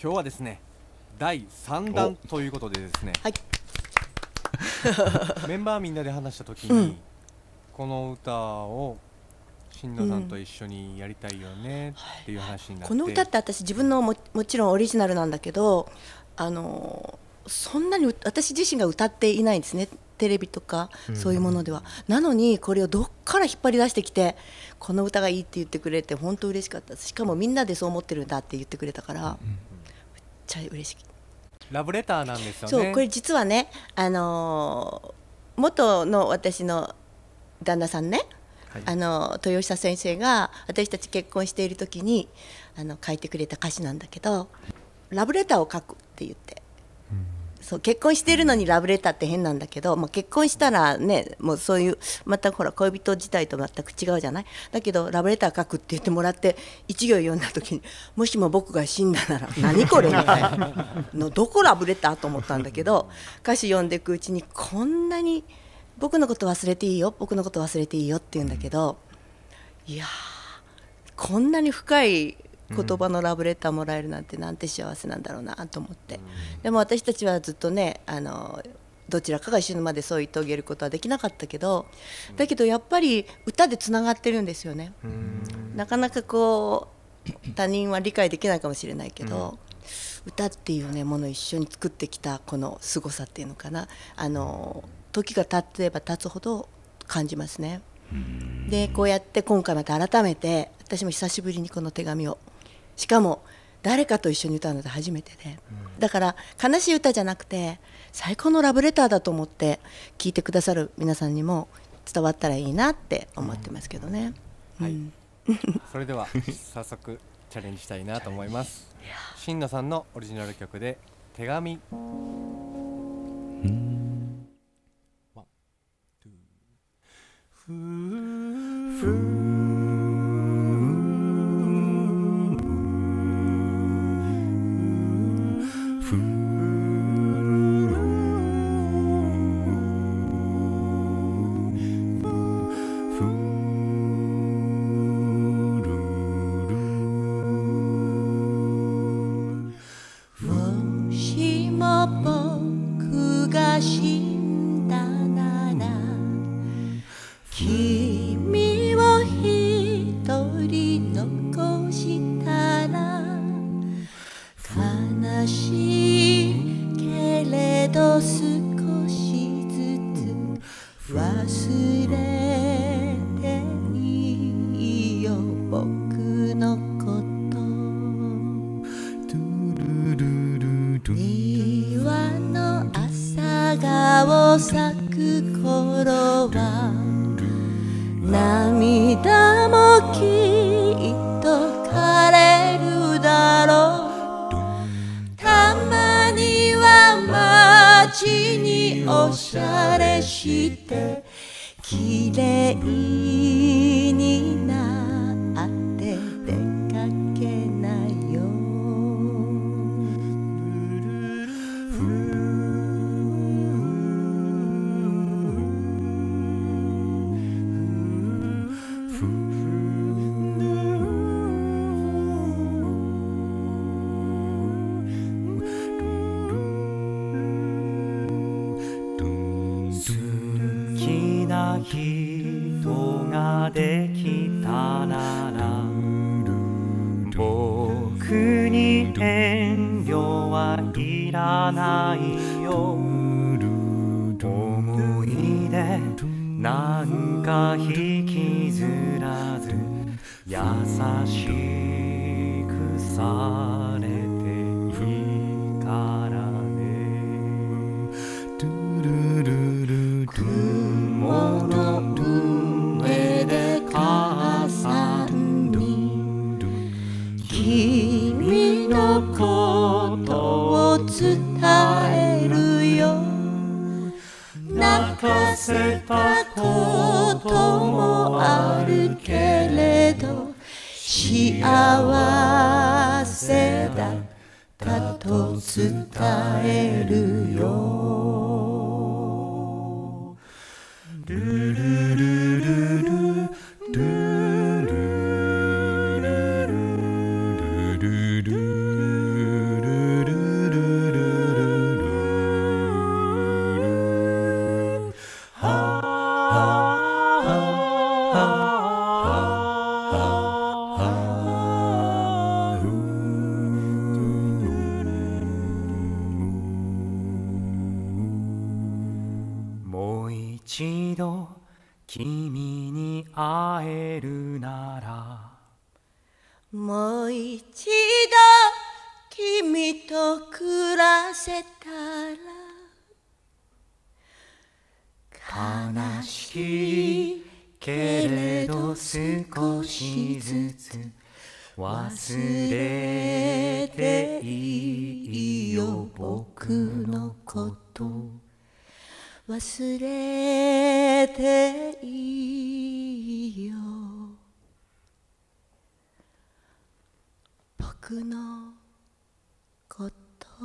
今日はですね第3弾ということでですね、はい、メンバーみんなで話した時に、うん、この歌を新野さんと一緒にやりたいよねっていう話になって、うん、この歌って私自分の もちろんオリジナルなんだけど、そんなに私自身が歌っていないんですね、テレビとかそういうものでは。うん、なのにこれをどっから引っ張り出してきて、この歌がいいって言ってくれて本当嬉しかった。しかもみんなでそう思ってるんだって言ってくれたから、うん、めっちゃ嬉しい。ラブレターなんですよね。そう、これ実はね、元の私の旦那さんね、はい、豊久先生が私たち結婚している時に書いてくれた歌詞なんだけど、ラブレターを書くって言って。そう結婚しているのにラブレターって変なんだけど、まあ、結婚したらね、もうそういうまたほら恋人自体と全く違うじゃない。だけどラブレター書くって言ってもらって一行読んだ時に、もしも僕が死んだなら何これみたいなのどこラブレターと思ったんだけど、歌詞読んでいくうちにこんなに僕のこと忘れていいよ、僕のこと忘れていいよって言うんだけど、いやーこんなに深い言葉のラブレターもらえるなんて、なんて幸せなんだろうなと思って、うん、でも私たちはずっとね、どちらかが死ぬまでそう言ってあげることはできなかったけど、だけどやっぱり歌でつながってるんですよね。うん、なかなかこう他人は理解できないかもしれないけど、うん、歌っていう、ね、ものを一緒に作ってきたこの凄さっていうのかな、時が経てば経つほど感じますね。うん、でこうやって今回また改めて私も久しぶりにこの手紙を、しかも誰かと一緒に歌うのって初めてで、だから悲しい歌じゃなくて最高のラブレターだと思って聴いてくださる皆さんにも伝わったらいいなって思ってますけどね。それでは早速チャレンジしたいなと思います。新野さんのオリジナル曲で手紙。おしゃれしてきれいになって出かけなよ。るなら、もう一度君と暮らせたら、悲しいけれど少しずつ忘れていいよ僕のこと、忘れていいよ僕のこと。